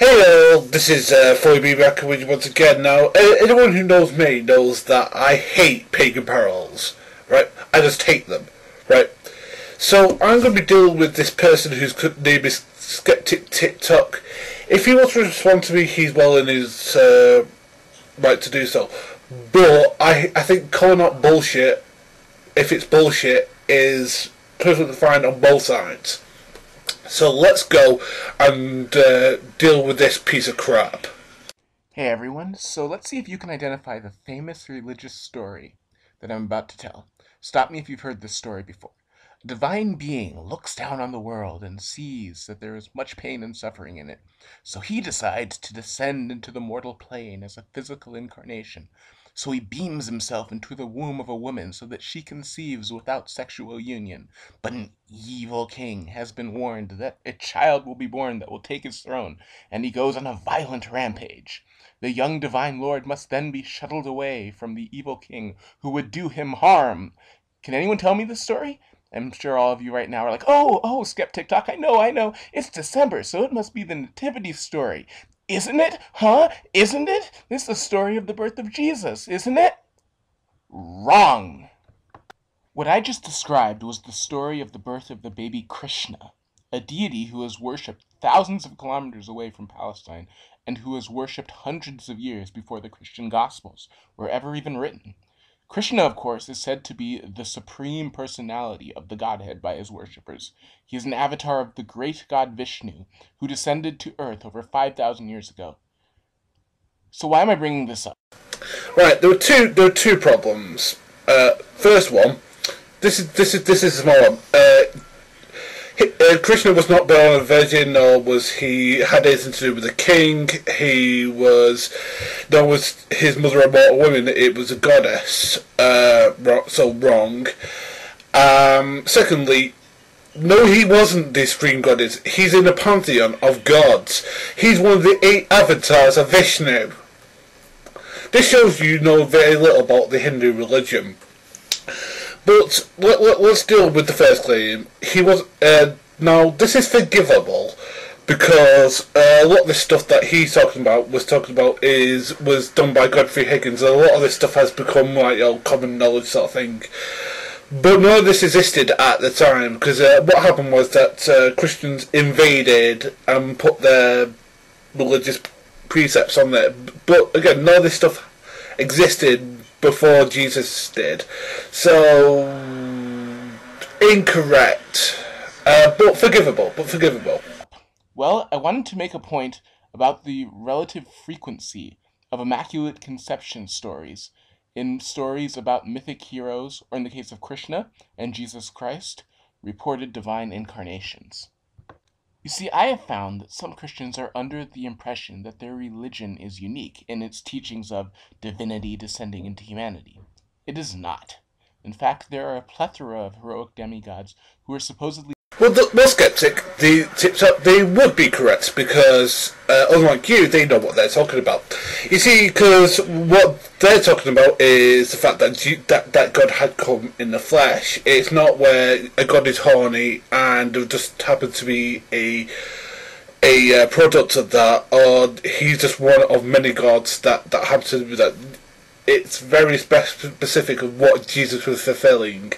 Hello, this is Phoneybee back with you once again. Now, anyone who knows me knows that I hate pagan parallels, right? I just hate them, right? So I'm going to be dealing with this person whose name is Skeptic TikTok. If he wants to respond to me, he's well in his right to do so. But I think calling out bullshit, if it's bullshit, is perfectly fine on both sides. So let's go and deal with this piece of crap. Hey everyone, so let's see if you can identify the famous religious story that I'm about to tell. Stop me if you've heard this story before. A divine being looks down on the world and sees that there is much pain and suffering in it. So he decides to descend into the mortal plane as a physical incarnation. So he beams himself into the womb of a woman so that she conceives without sexual union. But an evil king has been warned that a child will be born that will take his throne, and he goes on a violent rampage. The young divine lord must then be shuttled away from the evil king who would do him harm. Can anyone tell me this story? I'm sure all of you right now are like, oh, Skeptic TikTok, I know. It's December, so it must be the nativity story. Isn't it? Huh? Isn't it? This is the story of the birth of Jesus, isn't it? Wrong! What I just described was the story of the birth of the baby Krishna, a deity who is worshipped thousands of kilometers away from Palestine, and who is worshipped hundreds of years before the Christian Gospels were ever even written. Krishna, of course, is said to be the supreme personality of the Godhead by his worshippers. He is an avatar of the great god Vishnu, who descended to earth over 5,000 years ago. So why am I bringing this up? Right, there were two problems. First one, this is a small one. Krishna was not born a virgin, nor was he had anything to do with the king. He was, nor was his mother a mortal woman. It was a goddess. So wrong. Secondly, no, he wasn't the supreme goddess. He's in the pantheon of gods. He's one of the 8 avatars of Vishnu. This shows you know very little about the Hindu religion. But let's deal with the first claim. He was now this is forgivable because a lot of the stuff that he's talking about was done by Godfrey Higgins. And a lot of this stuff has become like common knowledge sort of thing. But none of this existed at the time because what happened was that Christians invaded and put their religious precepts on there. But again, none of this stuff existed before Jesus did. So incorrect, but forgivable. Well, I wanted to make a point about the relative frequency of Immaculate Conception stories in stories about mythic heroes, or in the case of Krishna and Jesus Christ, reported divine incarnations. You see, I have found that some Christians are under the impression that their religion is unique in its teachings of divinity descending into humanity. It is not. In fact, there are a plethora of heroic demigods who are supposedly... Well, the skeptic, the TikTok, they would be correct because, unlike you, they know what they're talking about. You see, because what they're talking about is the fact that God had come in the flesh. It's not where a god is horny and there just happened to be a product of that, or he's just one of many gods that happened to be that. It's very specific of what Jesus was fulfilling.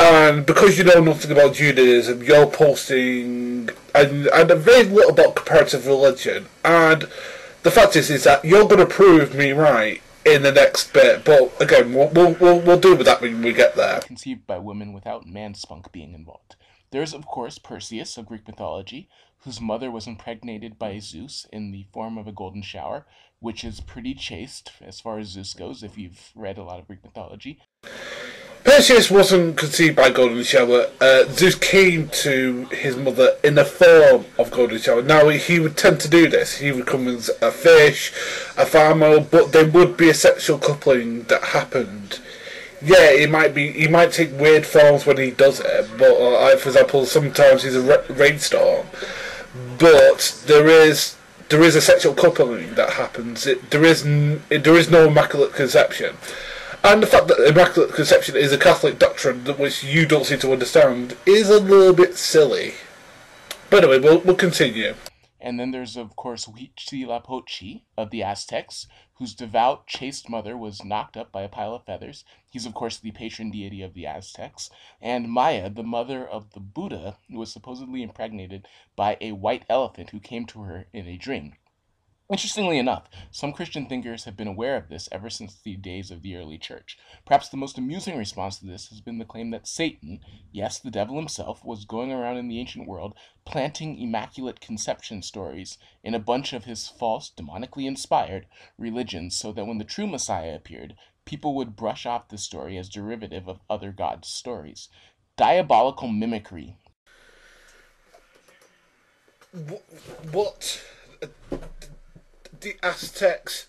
And because you know nothing about Judaism, you're posting and very little about comparative religion. And the fact is that you're going to prove me right in the next bit. But again, we'll deal with that when we get there. Conceived by women without man spunk being involved. There is, of course, Perseus of Greek mythology, whose mother was impregnated by Zeus in the form of a golden shower, which is pretty chaste as far as Zeus goes, if you've read a lot of Greek mythology. Perseus wasn't conceived by golden shower. Zeus came to his mother in the form of golden shower. Now he would tend to do this. He would come as a fish, a farmer, but there would be a sexual coupling that happened. Yeah, he might take weird forms when he does it. But for example, sometimes he's a rainstorm. But there is a sexual coupling that happens. There is no immaculate conception. And the fact that Immaculate Conception is a Catholic doctrine which you don't seem to understand is a little bit silly. But anyway, we'll continue. And then there's, of course, Huitzilopochtli of the Aztecs, whose devout, chaste mother was knocked up by a pile of feathers. He's, of course, the patron deity of the Aztecs. And Maya, the mother of the Buddha, was supposedly impregnated by a white elephant who came to her in a dream. Interestingly enough, some Christian thinkers have been aware of this ever since the days of the early church. Perhaps the most amusing response to this has been the claim that Satan, yes, the devil himself, was going around in the ancient world planting Immaculate Conception stories in a bunch of his false, demonically inspired religions so that when the true Messiah appeared, people would brush off the story as derivative of other gods' stories. Diabolical mimicry. What? The Aztecs,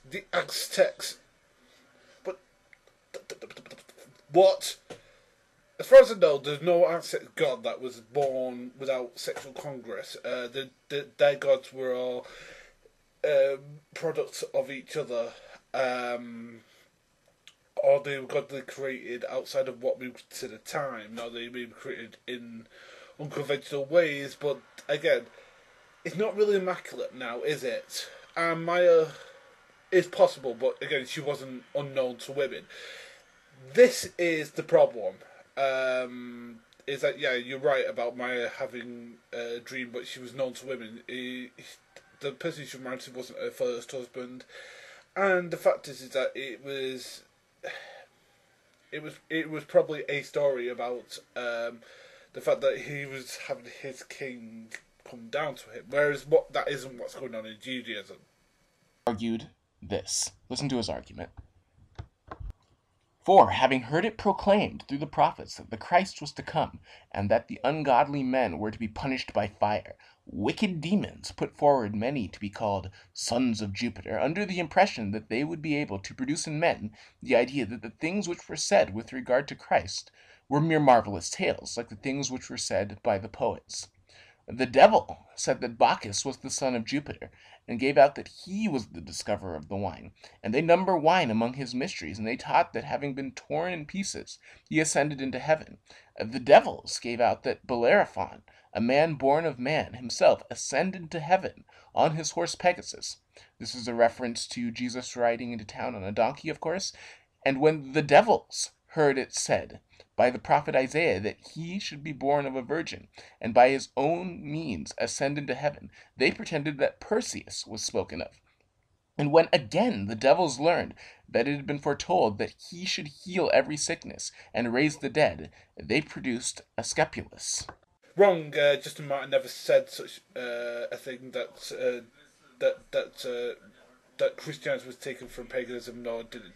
but what? As far as I know, there's no Aztec god that was born without sexual congress. Their gods were all products of each other, or they were godly created outside of what we consider time. Now they may be created in unconventional ways, but again, it's not really immaculate now, is it? And Maya is possible, but again, she wasn't unknown to women. This is the problem. Is that, yeah, you're right about Maya having a dream, but she was known to women. The person she married to wasn't her first husband, and the fact is that it was probably a story about the fact that he was having his king come down to him. Whereas that isn't what's going on in Judaism. Argued this. Listen to his argument. For, having heard it proclaimed through the prophets that the Christ was to come, and that the ungodly men were to be punished by fire, wicked demons put forward many to be called sons of Jupiter, under the impression that they would be able to produce in men the idea that the things which were said with regard to Christ were mere marvelous tales, like the things which were said by the poets. The devil said that Bacchus was the son of Jupiter, and gave out that he was the discoverer of the wine. And they number wine among his mysteries, and they taught that having been torn in pieces, he ascended into heaven. The devils gave out that Bellerophon, a man born of man, himself ascended to heaven on his horse Pegasus. This is a reference to Jesus riding into town on a donkey, of course. And when the devils heard it said by the prophet Isaiah that he should be born of a virgin, and by his own means ascend into heaven, they pretended that Perseus was spoken of. And when again the devils learned that it had been foretold that he should heal every sickness and raise the dead, they produced Asclepius. Wrong. Justin Martyr never said such a thing that Christianity was taken from paganism, nor did it.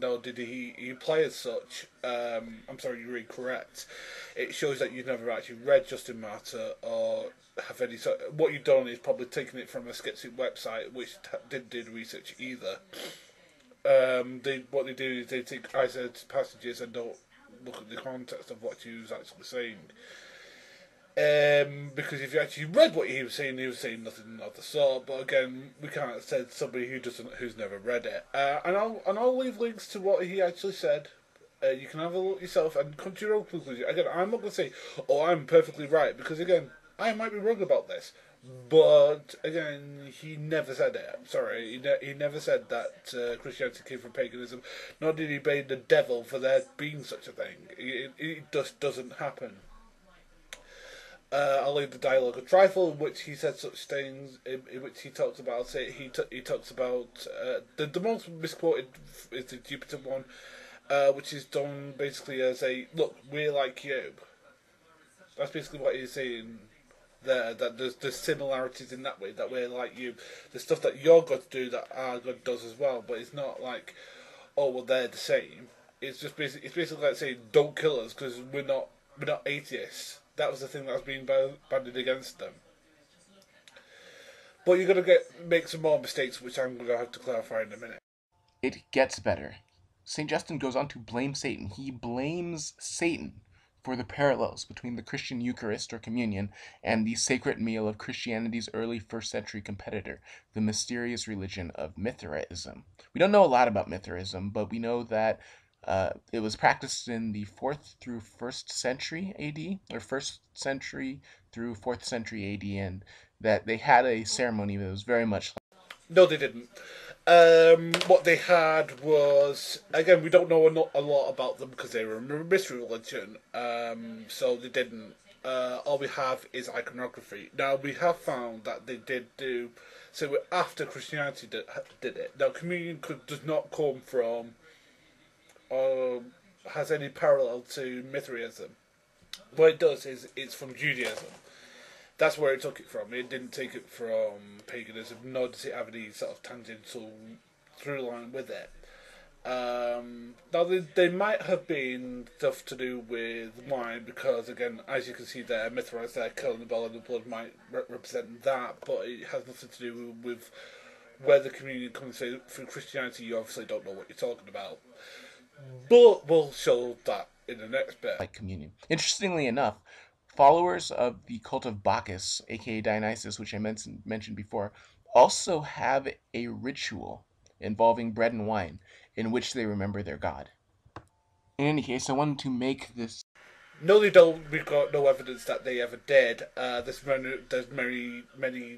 No, did he play as such? I'm sorry, you're incorrect. It shows that you've never actually read Justin Martyr or have any. So what you've done is probably taken it from a Skeptic website, which didn't do research either. What they do is they take isolated passages and don't look at the context of what he was actually saying. Because if you actually read what he was saying nothing of the sort. But again, we can't say somebody who's never read it. And I'll leave links to what he actually said. You can have a look yourself and come to your own conclusion. Again, I'm not going to say, oh, I'm perfectly right, because again, I might be wrong about this. But again, he never said it. I'm sorry, he never said that Christianity came from paganism. Nor did he blame the devil for there being such a thing. It just doesn't happen. I'll leave the dialogue a trifle, in which he said such things, in which he talks about it. He talks about the most misquoted is the Jupiter one, which is done basically as a look, we're like you. That's basically what he's saying there. That there's similarities in that way, that we're like you. There's stuff that your God do that our God does as well, but it's not like, oh well, they're the same. It's just basically like saying don't kill us because we're not atheists. That was the thing that was being banded against them. But you're going to make some more mistakes, which I'm going to have to clarify in a minute. It gets better. St. Justin goes on to blame Satan. He blames Satan for the parallels between the Christian Eucharist, or communion, and the sacred meal of Christianity's early first-century competitor, the mysterious religion of Mithraism. We don't know a lot about Mithraism, but we know that It was practiced in the 4th through 1st century AD, or 1st century through 4th century AD, and that they had a ceremony that was very much like... No, they didn't. What they had was, again, we don't know a lot about them because they were a mystery religion, so they didn't. All we have is iconography. Now, we have found that they did do, so after Christianity did it. Now, communion does not come from, or has any parallel to Mithraism. What it does is it's from Judaism. That's where it took it from. It didn't take it from paganism, nor does it have any sort of tangential through line with it. Now, they might have been stuff to do with wine, because, again, as you can see there, Mithras there, killing the bull and the blood might represent that, but it has nothing to do with where the communion comes through. Through Christianity, you obviously don't know what you're talking about. But we'll show that in the next bit. Like communion. Interestingly enough, followers of the cult of Bacchus, aka Dionysus, which I mentioned before, also have a ritual involving bread and wine, in which they remember their god. In any case, I wanted to make this... No, they don't. We've got no evidence that they ever did. There's many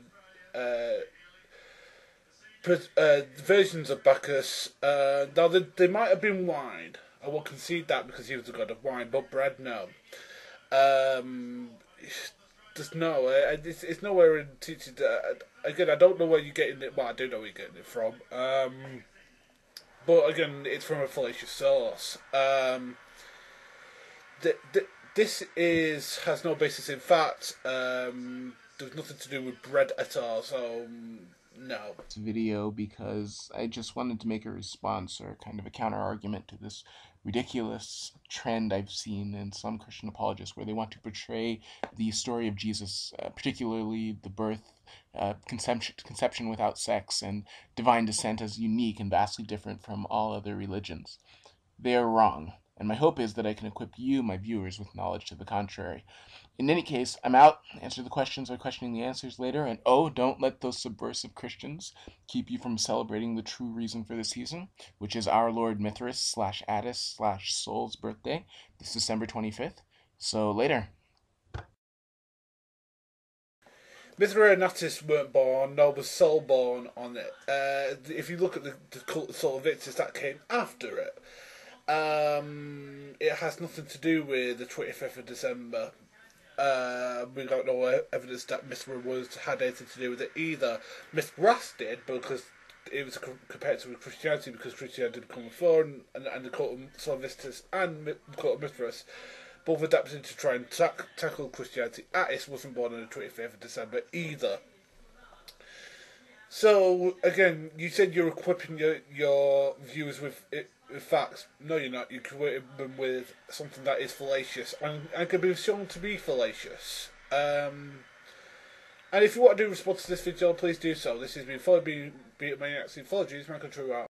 versions of Bacchus. Now, they might have been wine. I will concede that because he was the god of wine, but bread, no. There's no... It's nowhere in teaching... Again, I don't know where you're getting it... Well, I do know where you're getting it from. But again, it's from a fallacious source. This has no basis in fact. There's nothing to do with bread at all, so no. Video, because I just wanted to make a response or kind of a counter argument to this ridiculous trend I've seen in some Christian apologists, where they want to portray the story of Jesus, particularly the birth, conception without sex, and divine descent as unique and vastly different from all other religions. They are wrong, and my hope is that I can equip you, my viewers, with knowledge to the contrary. In any case, I'm out. Answer the questions by questioning the answers later, and oh, don't let those subversive Christians keep you from celebrating the true reason for the season, which is our Lord Mithras/Attis/Sol's birthday, this December 25th. So, later. Mithra and Attis weren't born, nor was Sol born on it. If you look at the cult of Sol Invictus, that came after it. It has nothing to do with the 25th of December. We got no evidence that Mithra had anything to do with it either. Mithras did, because it was compared to Christianity, because Christianity had become a foreign, and the cult of Sol Invictus and the cult of Mithras both adapted to try and tackle Christianity. Attis wasn't born on the 25th of December either. So, again, you said you're equipping your viewers with facts. No, you're not. You're equipping them with something that is fallacious and can be shown to be fallacious. And if you want to do a response to this video, please do so. This has been Phoneybee, be it my accent. Apologies, my country out.